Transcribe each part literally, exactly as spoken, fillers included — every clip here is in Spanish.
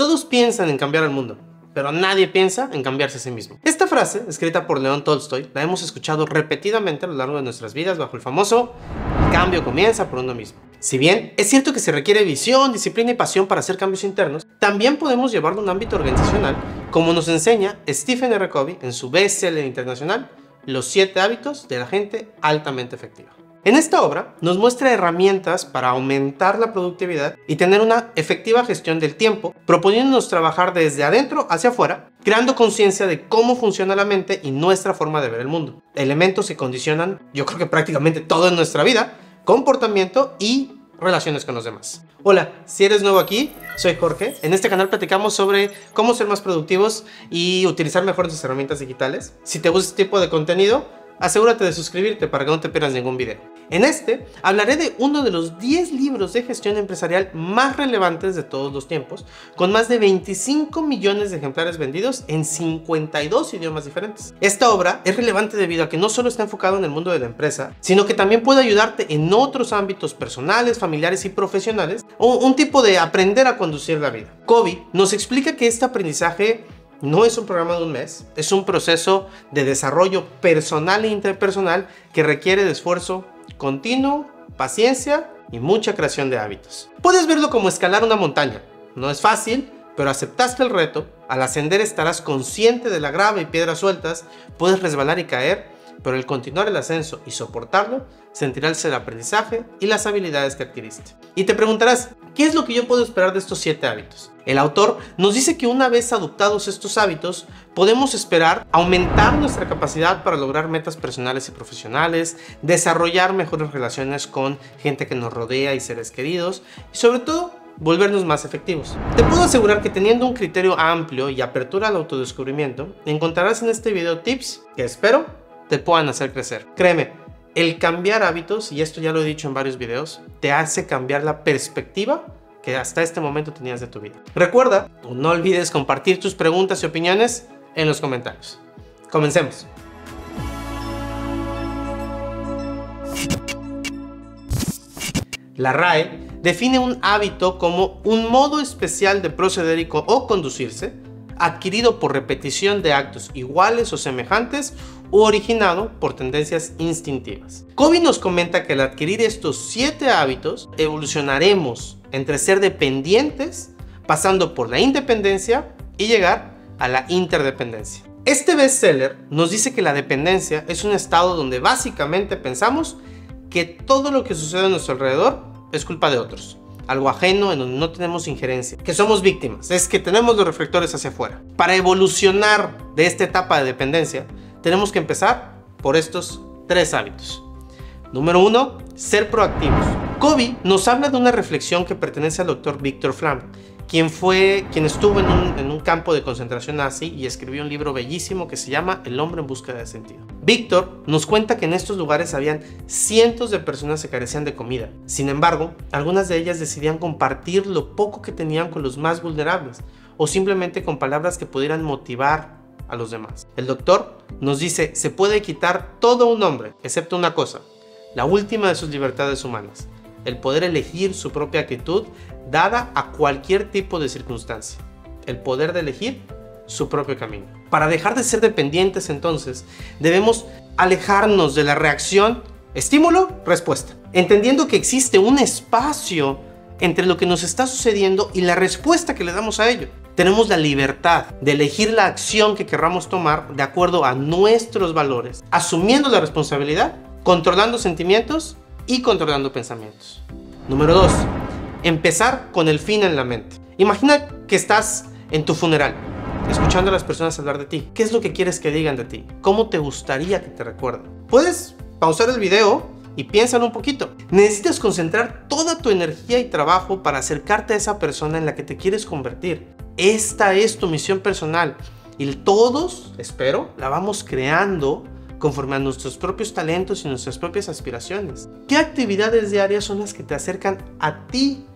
Todos piensan en cambiar al mundo, pero nadie piensa en cambiarse a sí mismo. Esta frase, escrita por León Tolstoy, la hemos escuchado repetidamente a lo largo de nuestras vidas bajo el famoso "el cambio comienza por uno mismo". Si bien es cierto que se requiere visión, disciplina y pasión para hacer cambios internos, también podemos llevarlo a un ámbito organizacional, como nos enseña Stephen erre Covey en su bestseller internacional, Los siete hábitos de la gente altamente efectiva. En esta obra nos muestra herramientas para aumentar la productividad y tener una efectiva gestión del tiempo, proponiéndonos trabajar desde adentro hacia afuera, creando conciencia de cómo funciona la mente y nuestra forma de ver el mundo. Elementos que condicionan, yo creo que prácticamente todo en nuestra vida, comportamiento y relaciones con los demás. Hola, si eres nuevo aquí, soy Jorge. En este canal platicamos sobre cómo ser más productivos y utilizar mejor nuestras herramientas digitales. Si te gusta este tipo de contenido, asegúrate de suscribirte para que no te pierdas ningún video. En este hablaré de uno de los diez libros de gestión empresarial más relevantes de todos los tiempos, con más de veinticinco millones de ejemplares vendidos en cincuenta y dos idiomas diferentes. Esta obra es relevante debido a que no solo está enfocado en el mundo de la empresa, sino que también puede ayudarte en otros ámbitos personales, familiares y profesionales, o un tipo de aprender a conducir la vida. Covey nos explica que este aprendizaje no es un programa de un mes, es un proceso de desarrollo personal e interpersonal que requiere de esfuerzo continuo, paciencia y mucha creación de hábitos. Puedes verlo como escalar una montaña. No es fácil, pero aceptaste el reto. Al ascender estarás consciente de la grava y piedras sueltas. Puedes resbalar y caer, pero al continuar el ascenso y soportarlo, sentirás el aprendizaje y las habilidades que adquiriste. Y te preguntarás, ¿qué es lo que yo puedo esperar de estos siete hábitos? El autor nos dice que una vez adoptados estos hábitos, podemos esperar aumentar nuestra capacidad para lograr metas personales y profesionales, desarrollar mejores relaciones con gente que nos rodea y seres queridos, y sobre todo, volvernos más efectivos. Te puedo asegurar que teniendo un criterio amplio y apertura al autodescubrimiento, encontrarás en este video tips que espero te puedan hacer crecer. Créeme, el cambiar hábitos, y esto ya lo he dicho en varios videos, te hace cambiar la perspectiva que hasta este momento tenías de tu vida. Recuerda, no olvides compartir tus preguntas y opiniones en los comentarios. Comencemos. La R A E define un hábito como un modo especial de proceder y co- o conducirse adquirido por repetición de actos iguales o semejantes o originado por tendencias instintivas. Covey nos comenta que al adquirir estos siete hábitos evolucionaremos entre ser dependientes, pasando por la independencia y llegar a la interdependencia. Este bestseller nos dice que la dependencia es un estado donde básicamente pensamos que todo lo que sucede a nuestro alrededor es culpa de otros, algo ajeno en donde no tenemos injerencia, que somos víctimas, es que tenemos los reflectores hacia afuera. Para evolucionar de esta etapa de dependencia, tenemos que empezar por estos tres hábitos. Número uno, ser proactivos. Covey nos habla de una reflexión que pertenece al doctor Víctor Frankl, quien fue, quien estuvo en un, en un campo de concentración nazi y escribió un libro bellísimo que se llama El hombre en búsqueda de sentido. Víctor nos cuenta que en estos lugares habían cientos de personas que carecían de comida. Sin embargo, algunas de ellas decidían compartir lo poco que tenían con los más vulnerables o simplemente con palabras que pudieran motivar a los demás. El doctor nos dice, se puede quitar todo un hombre, excepto una cosa, la última de sus libertades humanas, el poder elegir su propia actitud dada a cualquier tipo de circunstancia, el poder de elegir su propio camino. Para dejar de ser dependientes entonces, debemos alejarnos de la reacción, estímulo, respuesta, entendiendo que existe un espacio entre lo que nos está sucediendo y la respuesta que le damos a ello. Tenemos la libertad de elegir la acción que querramos tomar de acuerdo a nuestros valores, asumiendo la responsabilidad, controlando sentimientos y controlando pensamientos. Número dos. Empezar con el fin en la mente. Imagina que estás en tu funeral, escuchando a las personas hablar de ti. ¿Qué es lo que quieres que digan de ti? ¿Cómo te gustaría que te recuerden? Puedes pausar el video y piénsalo un poquito. Necesitas concentrar toda tu energía y trabajo para acercarte a esa persona en la que te quieres convertir. Esta es tu misión personal y todos, espero, la vamos creando conforme a nuestros propios talentos y nuestras propias aspiraciones. ¿Qué actividades diarias son las que te acercan a ti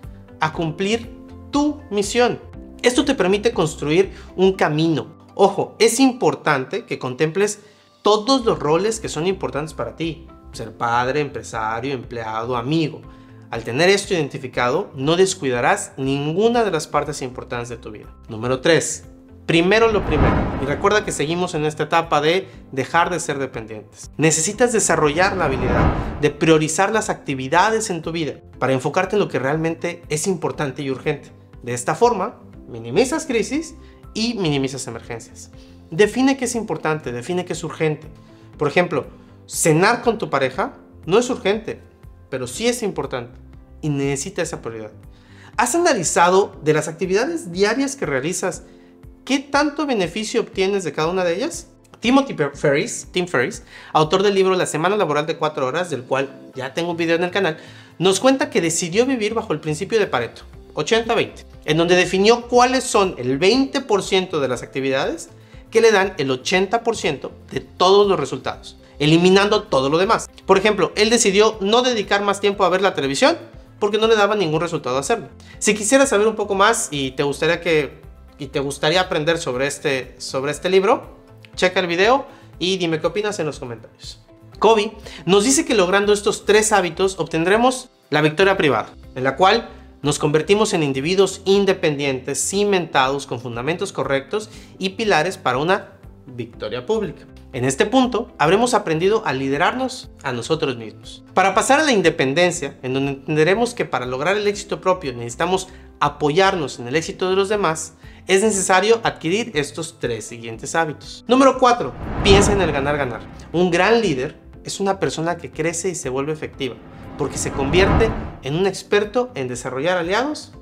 a cumplir tu misión? Esto te permite construir un camino. Ojo, es importante que contemples todos los roles que son importantes para ti. Ser padre, empresario, empleado, amigo. Al tener esto identificado, no descuidarás ninguna de las partes importantes de tu vida. Número tres. Primero lo primero. Y recuerda que seguimos en esta etapa de dejar de ser dependientes. Necesitas desarrollar la habilidad de priorizar las actividades en tu vida para enfocarte en lo que realmente es importante y urgente. De esta forma, minimizas crisis y minimizas emergencias. Define qué es importante, define qué es urgente. Por ejemplo, cenar con tu pareja no es urgente, pero sí es importante y necesita esa prioridad. ¿Has analizado de las actividades diarias que realizas qué tanto beneficio obtienes de cada una de ellas? Timothy Ferriss, Tim Ferriss, autor del libro La semana laboral de cuatro horas, del cual ya tengo un video en el canal, nos cuenta que decidió vivir bajo el principio de Pareto, ochenta veinte, en donde definió cuáles son el veinte por ciento de las actividades que le dan el ochenta por ciento de todos los resultados, eliminando todo lo demás. Por ejemplo, él decidió no dedicar más tiempo a ver la televisión porque no le daba ningún resultado hacerlo. Si quisieras saber un poco más y te gustaría que y te gustaría aprender sobre este, sobre este libro, checa el video y dime qué opinas en los comentarios. Covey nos dice que logrando estos tres hábitos obtendremos la victoria privada, en la cual nos convertimos en individuos independientes, cimentados con fundamentos correctos y pilares para una victoria pública. En este punto habremos aprendido a liderarnos a nosotros mismos. Para pasar a la independencia, en donde entenderemos que para lograr el éxito propio necesitamos apoyarnos en el éxito de los demás, es necesario adquirir estos tres siguientes hábitos. Número cuatro. Piensa en el ganar-ganar. Un gran líder es una persona que crece y se vuelve efectiva, porque se convierte en un experto en desarrollar aliados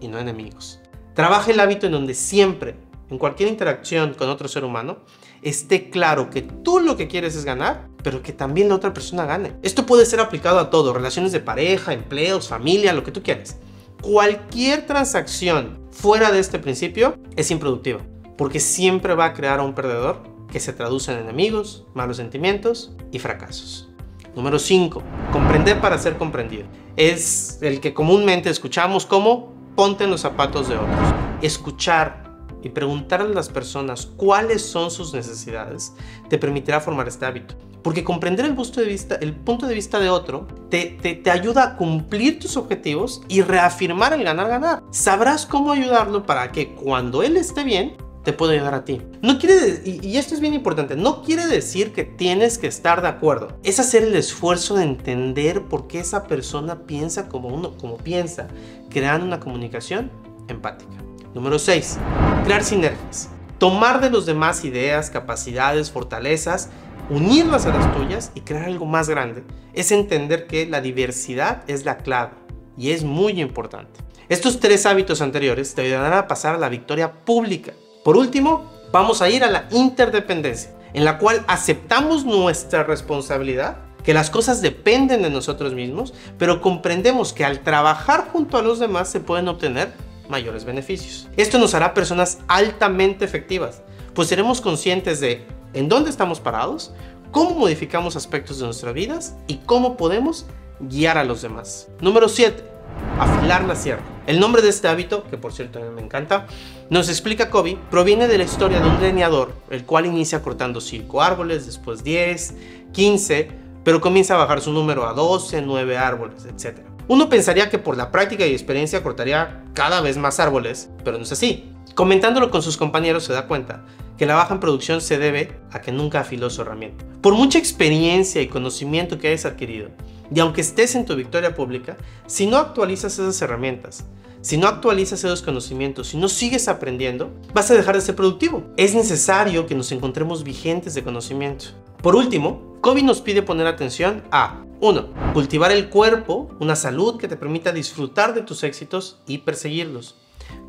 y no enemigos. Trabaja el hábito en donde siempre, en cualquier interacción con otro ser humano, esté claro que tú lo que quieres es ganar, pero que también la otra persona gane. Esto puede ser aplicado a todo, relaciones de pareja, empleos, familia, lo que tú quieras. Cualquier transacción fuera de este principio es improductiva, porque siempre va a crear a un perdedor que se traduce en enemigos, malos sentimientos y fracasos. Número cinco. Comprender para ser comprendido. Es el que comúnmente escuchamos como ponte en los zapatos de otros. Escuchar y preguntar a las personas cuáles son sus necesidades te permitirá formar este hábito, porque comprender el punto de vista, el punto de vista de otro te, te, te ayuda a cumplir tus objetivos y reafirmar el ganar-ganar. Sabrás cómo ayudarlo para que cuando él esté bien, te pueda ayudar a ti. No quiere, y, y esto es bien importante, no quiere decir que tienes que estar de acuerdo. Es hacer el esfuerzo de entender por qué esa persona piensa como, uno, como piensa, creando una comunicación empática. Número seis. Crear sinergias. Tomar de los demás ideas, capacidades, fortalezas, unirlas a las tuyas y crear algo más grande. Es entender que la diversidad es la clave y es muy importante. Estos tres hábitos anteriores te ayudarán a pasar a la victoria pública. Por último, vamos a ir a la interdependencia, en la cual aceptamos nuestra responsabilidad, que las cosas dependen de nosotros mismos, pero comprendemos que al trabajar junto a los demás se pueden obtener mayores beneficios. Esto nos hará personas altamente efectivas, pues seremos conscientes de en dónde estamos parados, cómo modificamos aspectos de nuestras vidas y cómo podemos guiar a los demás. Número siete. Afilar la sierra. El nombre de este hábito, que por cierto a mí me encanta, nos explica Covey, proviene de la historia de un leñador, el cual inicia cortando cinco árboles, después diez, quince, pero comienza a bajar su número a doce, nueve árboles, etcétera. Uno pensaría que por la práctica y experiencia cortaría cada vez más árboles, pero no es así. Comentándolo con sus compañeros se da cuenta que la baja en producción se debe a que nunca afiló su herramienta. Por mucha experiencia y conocimiento que hayas adquirido, y aunque estés en tu victoria pública, si no actualizas esas herramientas, si no actualizas esos conocimientos, si no sigues aprendiendo, vas a dejar de ser productivo. Es necesario que nos encontremos vigentes de conocimiento. Por último, Covey nos pide poner atención a uno. Cultivar el cuerpo, una salud que te permita disfrutar de tus éxitos y perseguirlos.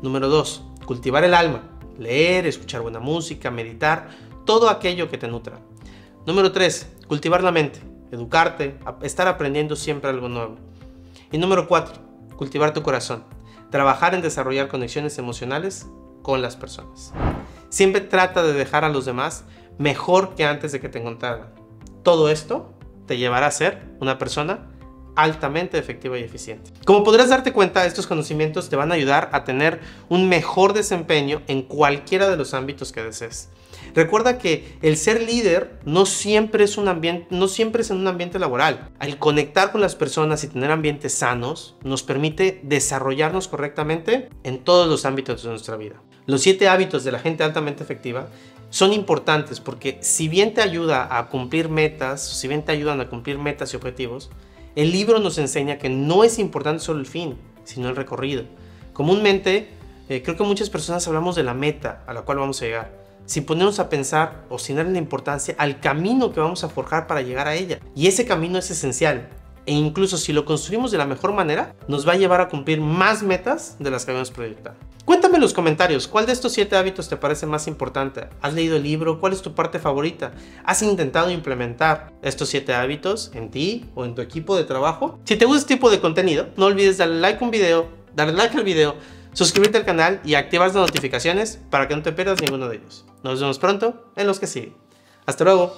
Número dos. Cultivar el alma. Leer, escuchar buena música, meditar, todo aquello que te nutra. Número tres. Cultivar la mente, educarte, estar aprendiendo siempre algo nuevo. Y número cuatro. Cultivar tu corazón, trabajar en desarrollar conexiones emocionales con las personas. Siempre trata de dejar a los demás mejor que antes de que te encontraran. Todo esto te llevará a ser una persona altamente efectiva y eficiente. Como podrás darte cuenta, estos conocimientos te van a ayudar a tener un mejor desempeño en cualquiera de los ámbitos que desees. Recuerda que el ser líder no siempre es un ambiente, no siempre es en un ambiente laboral. Al conectar con las personas y tener ambientes sanos, nos permite desarrollarnos correctamente en todos los ámbitos de nuestra vida. Los siete hábitos de la gente altamente efectiva son importantes porque si bien te ayuda a cumplir metas, si bien te ayudan a cumplir metas y objetivos, el libro nos enseña que no es importante solo el fin, sino el recorrido. Comúnmente, eh, creo que muchas personas hablamos de la meta a la cual vamos a llegar, sin ponernos a pensar o sin darle importancia al camino que vamos a forjar para llegar a ella. Y ese camino es esencial. E incluso si lo construimos de la mejor manera, nos va a llevar a cumplir más metas de las que habíamos proyectado. Cuéntame en los comentarios, ¿cuál de estos siete hábitos te parece más importante? ¿Has leído el libro? ¿Cuál es tu parte favorita? ¿Has intentado implementar estos siete hábitos en ti o en tu equipo de trabajo? Si te gusta este tipo de contenido, no olvides darle like a un video, darle like al video, suscribirte al canal y activar las notificaciones para que no te pierdas ninguno de ellos. Nos vemos pronto en los que siguen. ¡Hasta luego!